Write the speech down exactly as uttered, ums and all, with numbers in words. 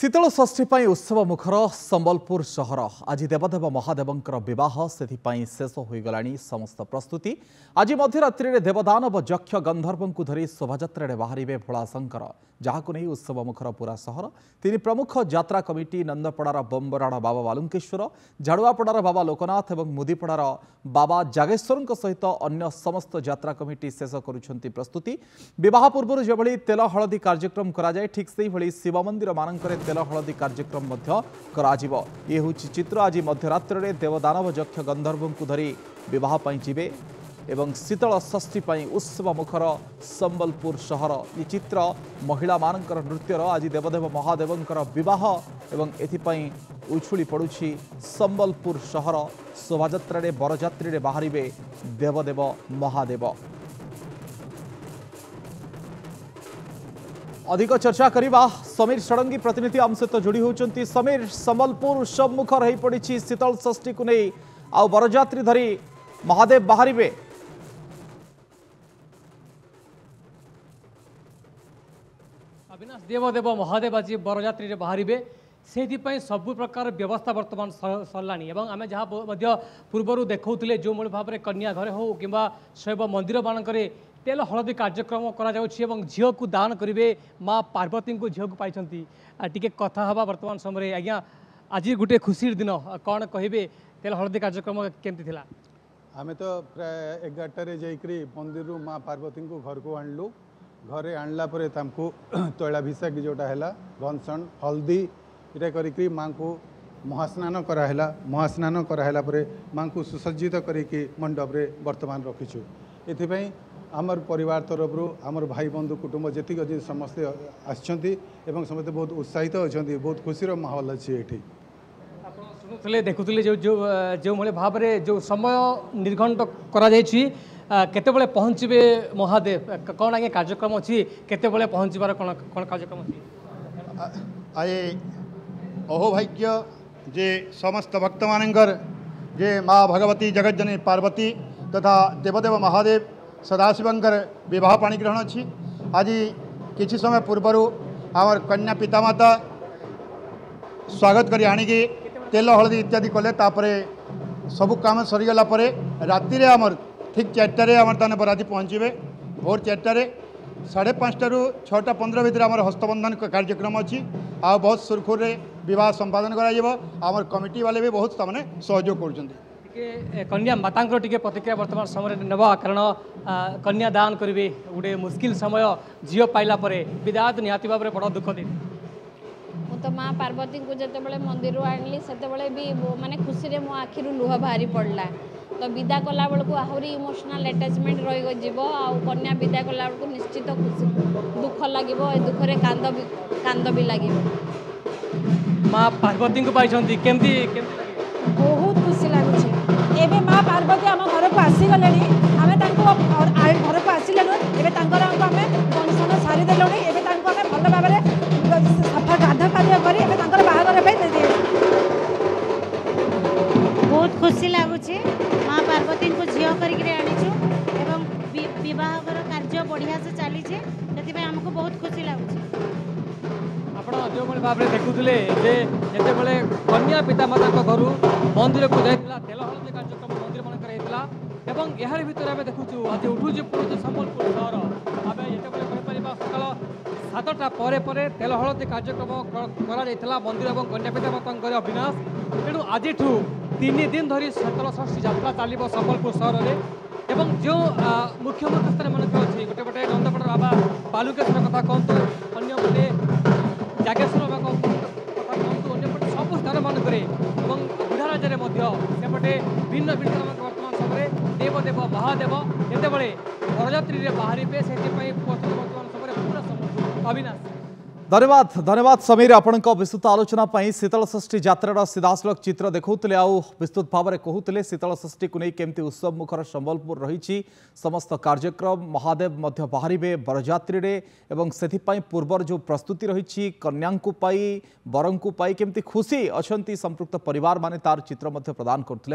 शीतल षष्ठी पर उत्सव मुखर संबलपुर शहर आज देवदेव महादेव बह से शेष हो गला समस्त प्रस्तुति। आज मध्यरात्रि देवदानव यक्ष गंधर्व को धरी शोभायात्रा बाहर भोलाशंकर जहाक नहीं उत्सव मुखर पूरा सहर। तीन प्रमुख यात्रा कमिटी नंदपड़ार बंबराड़ बाबा बालुकेश्वर, झाड़ुआपड़ार बाबा लोकनाथ और मुदीपड़ार बाबा जगेश्वर सहित अन्य समस्त यात्रा कमिटी शेष करुंच प्रस्तुति। बहुत पूर्व जो तेल हलदी कार्यक्रम कराए ठीक से ही शिव मंदिर मानक तेल हलदी कार्यक्रम ये हूँ चित्र। आज मध्यरात्रि देवदानव यक्ष गंधर्व को धरी बहुत जीवे एवं शीतल षष्ठी उत्सव मुखर संबलपुर शहर ये चित्र महिला मान नृत्यर। आज देवदेव महादेव एवं एपाई उछुली पड़ुछि संबलपुर शहर। शोभायात्रा बरजात्री बाहर देवदेव महादेव। अधिक चर्चा करिबा समीर षडंगी प्रतिनिधि आम सहित जोड़ी होती। समीर, संबलपुर उत्सव मुखर हो पड़ी शीतल षष्ठी को नहीं आ बरजात्री धरी महादेव बाहर। अविनाश देवदेव महादेव आज बरजात्री बाहर से सबु प्रकार व्यवस्था बर्तमान सरला। आम जहाँ पूर्वर देखते जो भाव में कन्या घर हो कि शैव मंदिर मानक तेल हलदी कार्यक्रम करो को दान करेंगे माँ पार्वती को झील को पाई टी कथा हाँ बर्तमान समय आज्ञा आज गोटे खुशी दिन कौन कहे तेल हलदी कार्यक्रम केमती था। आम तो प्राय एगारटे जाकि मंदिर माँ पार्वती को घर को आणलु। घरे आणला परे तमकु तैलाभिषेक जोटा है घनसण हल्दी इटा करी माँ को महास्नान कराला। महास्नान कराला माँ को सुसज्जित करी मंडप्रे बर्तमान रखीचु। ये आमर परिवार तरफरु आमर भाई बंधु कुटुंब जी समस्ते आसछंती एवं समस्ते बहुत उत्साहित होछंती। बहुत खुशी रो माहौल अछि एठी। आपण सुनुथले देखुथले जो जो जो मले भाव रे जो समय निर्घंट करा जाय छी केते बेले पहुँचबे महादेव कोन आगे कार्यक्रम अछि केते बेले पहुँचबार कोन कोन कार्यक्रम अछि। आय अहो भाग्य जे समस्त भक्त मानंकर जे माँ भगवती जगतजननी पार्वती तथा देवदेव महादेव सदाशिवंकर बह पाणिग्रहण अच्छी। आज किसी समय पूर्वर आमर कन्या पितामाता स्वागत कर आणिकी तेल हलदी इत्यादि कले सबू काम सरीगला रातिर आमर ठीक चार्टे आम तक बराती पहुँचे। भोर चार्टे साढ़े पाँचटा रु छटा पंद्रह भितर आम हस्तबंधन कार्यक्रम अच्छी। आ बहुत सुरखुर बह संपादन कर कमिटी वाले भी बहुत तमें सहयोग कर कन्या माता प्रतिक्रिया वर्तमान समय नवा कारण कन्या दान करेंगे गोटे मुस्किल समय झील पाइला विदाय तो निहाती भाव में बड़ दुख दे। तो माँ पार्वती को जिते मंदिर आनली से माने खुशी में मो आखिर लुह बाहरी पड़ला। तो विदा कला बेलू आहरी इमोशनल अटैचमेंट रही कन्या विदा कला बेलू निश्चित खुशी दुख लगे दुख में कांद भी कांद भी लगे। माँ पार्वती को पाई केमती बहुत खुशी लगुच एवं माँ पार्वती आम घर को आसीगले आम घर को आसलु एवं आम दर्शन सारीदेलु एवं भल भाव में सफा गाधा कार्य कर बाहर बहुत खुशी लगुच। माँ पार्वती को झील करके आनीचु एवं बहर कार्य बढ़िया से चली आमको बहुत खुशी लगुच। जो भाव में देखुले जितेबाला कन्या पितामाता घर मंदिर को जाता तेल हलदी कार्यक्रम मंदिर मानक यार भितर आम देखु आज उठुचे पड़ोस संबलपुर शहर। आम ये सका सातटा पर तेल हलदी कार्यक्रम करा मंदिर और कन्या पितामाता अविनाश तेणु आज तीन दिन धरी शीतल षष्ठी यात्रा चलो संबलपुर शहर में। एवं जो मुख्य मुख्य स्थान मानक अच्छे गोटे गोटे नंदपड़ा बाबा बालुकेश्वर कथा कहतु अगर गोटे जगेश्वर बाबा कथा कहतु अंपटे सब स्थान मानक बुढ़ा राज्य में सेपटे भिन्न भिन्न स्थान बर्तमान समय देवदेव महादेव जिते बरजात्री बाहर से बर्तमान समय पूरा समझ। अविनाश धन्यवाद। धन्यवाद समीर आपण विस्तृत आलोचना शीतल षष्ठी यात्रार सीधासलख चित्र देखुते विस्तृत भाव में कहते शीतल षष्ठी को नहीं केमती उत्सव मुखर संबलपुर रही समस्त कार्यक्रम महादेव बाहर बरजात्री एवं से पूर्वर जो प्रस्तुति रही कन्या को पाई बरं को पाई केमती खुशी अच्छा संपृक्त परिवार माने तार चित्र प्रदान करते।